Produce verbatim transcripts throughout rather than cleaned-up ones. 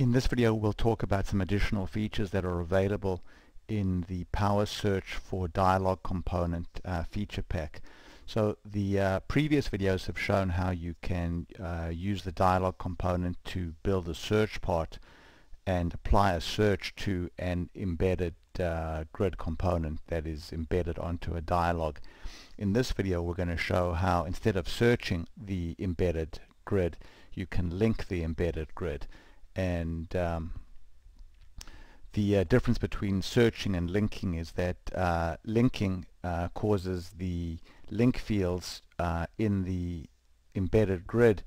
In this video we'll talk about some additional features that are available in the Power Search for Dialog Component uh, feature pack. So the uh, previous videos have shown how you can uh, use the dialog component to build a search part and apply a search to an embedded uh, grid component that is embedded onto a dialog. In this video we're going to show how, instead of searching the embedded grid, you can link the embedded grid. And um, the uh, difference between searching and linking is that uh, linking uh, causes the link fields uh, in the embedded grid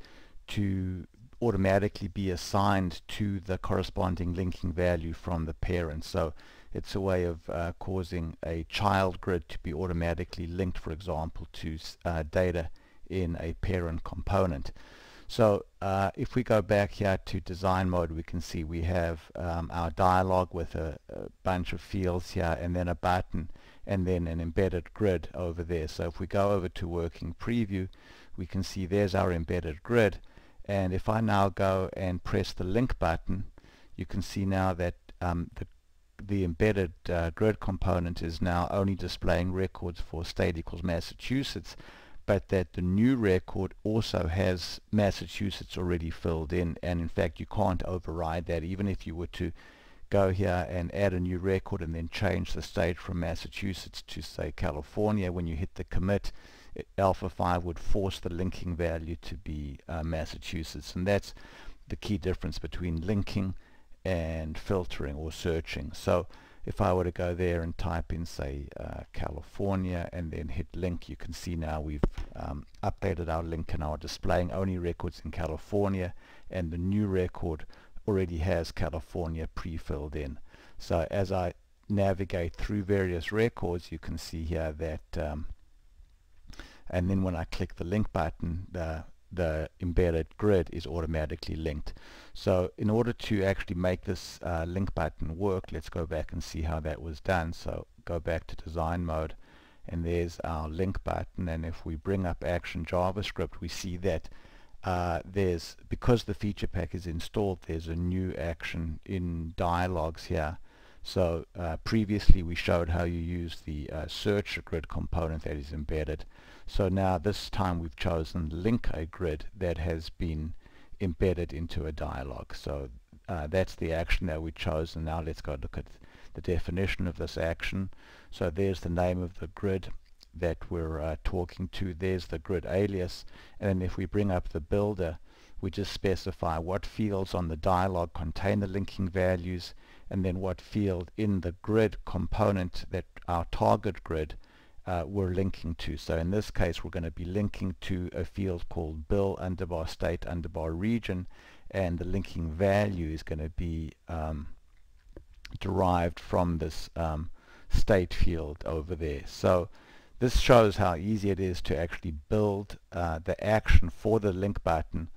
to automatically be assigned to the corresponding linking value from the parent. So it's a way of uh, causing a child grid to be automatically linked, for example, to uh, data in a parent component. So uh, if we go back here to design mode, we can see we have um, our dialog with a, a bunch of fields here, and then a button, and then an embedded grid over there. So if we go over to working preview, we can see there's our embedded grid. And if I now go and press the link button, you can see now that um, the, the embedded uh, grid component is now only displaying records for state equals Massachusetts, but that the new record also has Massachusetts already filled in, and in fact you can't override that. Even if you were to go here and add a new record and then change the state from Massachusetts to, say, California, when you hit the commit, it, Alpha Five would force the linking value to be uh, Massachusetts, and that's the key difference between linking and filtering or searching. So if I were to go there and type in, say, uh, California and then hit link, you can see now we've um, updated our link and are displaying only records in California, and the new record already has California pre-filled in. So as I navigate through various records, you can see here that um, and then when I click the link button, the the embedded grid is automatically linked. So in order to actually make this uh, link button work, let's go back and see how that was done. So go back to design mode, and there's our link button, and if we bring up Action JavaScript, we see that uh, there's, because the feature pack is installed, there's a new action in dialogs here. So uh, previously we showed how you use the uh, search a grid component that is embedded. So now this time we've chosen link a grid that has been embedded into a dialog. So uh, that's the action that we chose, and now let's go look at the definition of this action. So there's the name of the grid that we're uh, talking to, there's the grid alias, and if we bring up the builder, we just specify what fields on the dialog contain the linking values, and then what field in the grid component that our target grid uh, we're linking to. So in this case we're going to be linking to a field called bill underbar state underbar region, and the linking value is going to be um, derived from this um, state field over there. So this shows how easy it is to actually build uh, the action for the link button.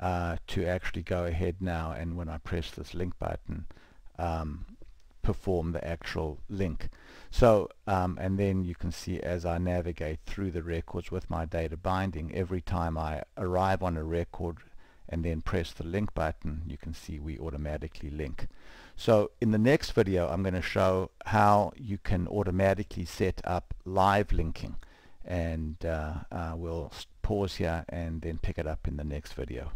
Uh, to actually go ahead now, and when I press this link button, um, perform the actual link. So um, and then you can see as I navigate through the records with my data binding, every time I arrive on a record and then press the link button, you can see we automatically link. So in the next video I'm going to show how you can automatically set up live linking, and uh, uh, we'll pause here and then pick it up in the next video.